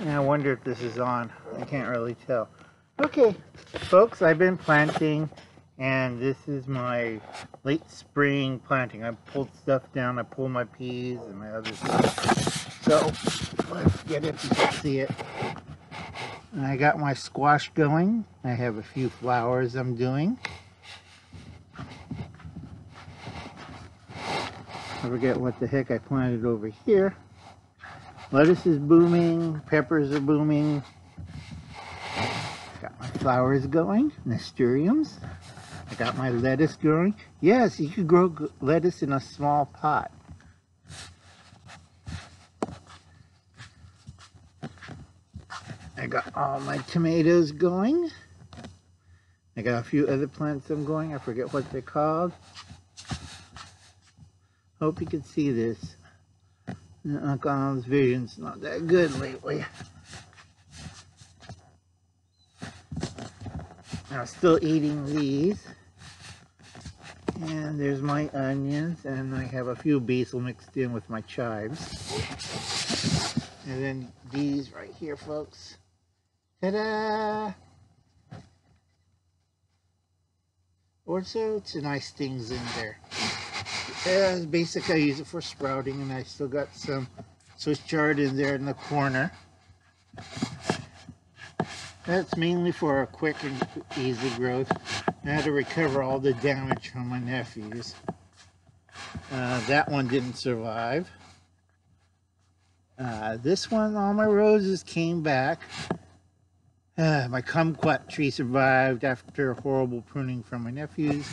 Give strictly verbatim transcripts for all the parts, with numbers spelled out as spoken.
And I wonder if this is on. I can't really tell. Okay, folks, I've been planting, and this is my late spring planting. I pulled stuff down. I pulled my peas and my other stuff. So let's get it so you can see it. And I got my squash going. I have a few flowers I'm doing. I forget what the heck I planted over here. Lettuce is booming. Peppers are booming. Got my flowers going. Nasturtiums. I got my lettuce growing. Yes, you can grow lettuce in a small pot. I got all my tomatoes going. I got a few other plants I'm going. I forget what they're called. Hope you can see this. Uncle Al's vision's not that good lately. I'm still eating these. And there's my onions. And I have a few basil mixed in with my chives. And then these right here, folks. Ta-da! Also, it's nice things in there. Uh, basically, I use it for sprouting, and I still got some Swiss chard in there in the corner. That's mainly for a quick and easy growth. I had to recover all the damage from my nephews. Uh, that one didn't survive. Uh, this one, all my roses came back. Uh, my kumquat tree survived after horrible pruning from my nephews.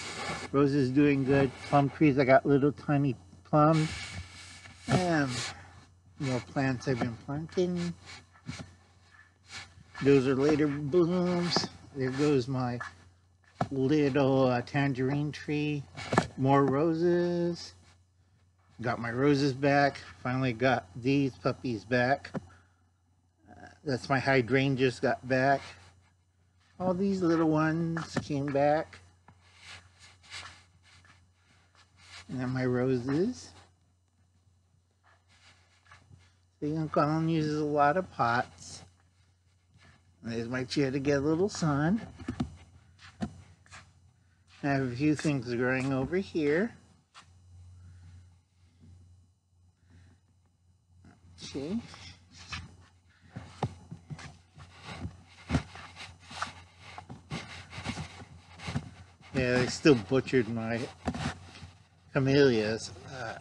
Roses doing good. Plum trees, I got little tiny plums. And more plants I've been planting. Those are later blooms. There goes my little uh, tangerine tree. More roses. Got my roses back. Finally got these puppies back. That's my hydrangeas got back. All these little ones came back. And then my roses. See, Uncle Al uses a lot of pots. And there's my chair to get a little sun. I have a few things growing over here. Okay. Yeah, they still butchered my camellias. Uh,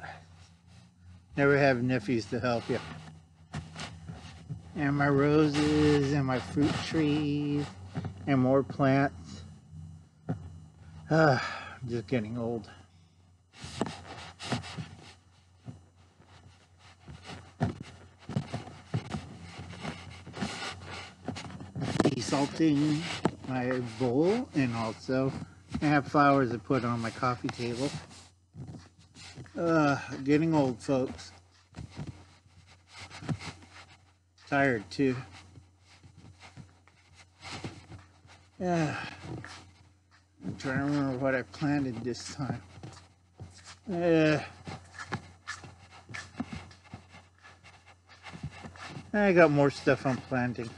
never have nephews to help you. And my roses and my fruit trees and more plants. Uh, I'm just getting old. Desalting my bowl, and also I have flowers to put on my coffee table. Uh, getting old, folks. Tired, too. Yeah. I'm trying to remember what I planted this time. Uh, I got more stuff I'm planting.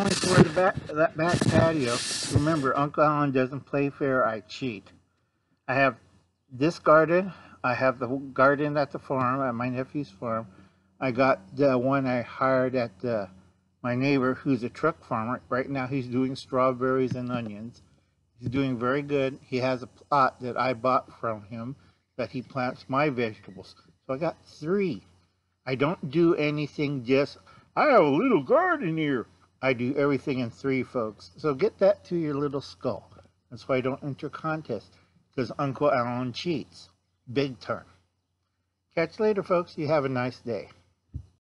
Only for the back, that back patio. Remember, Uncle Al doesn't play fair, I cheat. I have this garden. I have the garden at the farm, at my nephew's farm. I got the one I hired at the, my neighbor, who's a truck farmer. Right now, he's doing strawberries and onions. He's doing very good. He has a plot that I bought from him that he plants my vegetables. So I got three. I don't do anything just, I have a little garden here. I do everything in three, folks. So get that to your little skull. That's why I don't enter contests, because Uncle Al cheats. Big time. Catch you later, folks. You have a nice day.